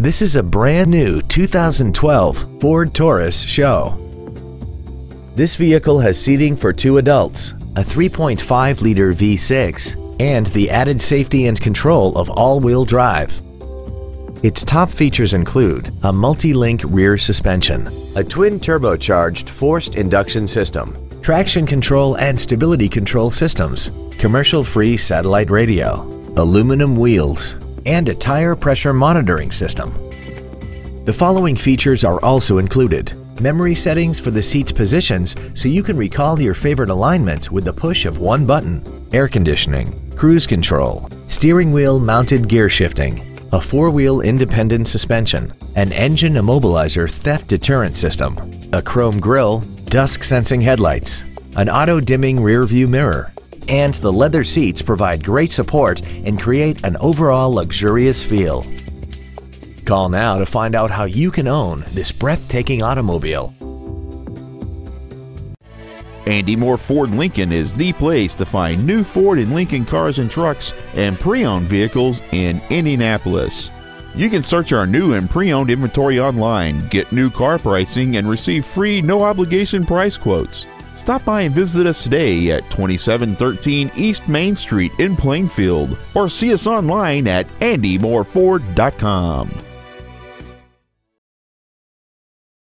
This is a brand new 2012 Ford Taurus SHO. This vehicle has seating for 2 adults, a 3.5-liter V6, and the added safety and control of all-wheel drive. Its top features include a multi-link rear suspension, a twin turbocharged forced induction system, traction control and stability control systems, commercial-free satellite radio, aluminum wheels, and a tire pressure monitoring system. The following features are also included: memory settings for the seat's positions so you can recall your favorite alignments with the push of one button, air conditioning, cruise control, steering wheel mounted gear shifting, a 4-wheel independent suspension, an engine immobilizer theft deterrent system, a chrome grille, dusk sensing headlights, an auto-dimming rear-view mirror, and the leather seats provide great support and create an overall luxurious feel. Call now to find out how you can own this breathtaking automobile. Andy Mohr Ford Lincoln is the place to find new Ford and Lincoln cars and trucks and pre-owned vehicles in Indianapolis. You can search our new and pre-owned inventory online, get new car pricing, and receive free no-obligation price quotes. Stop by and visit us today at 2713 East Main Street in Plainfield, or see us online at andymohrford.com.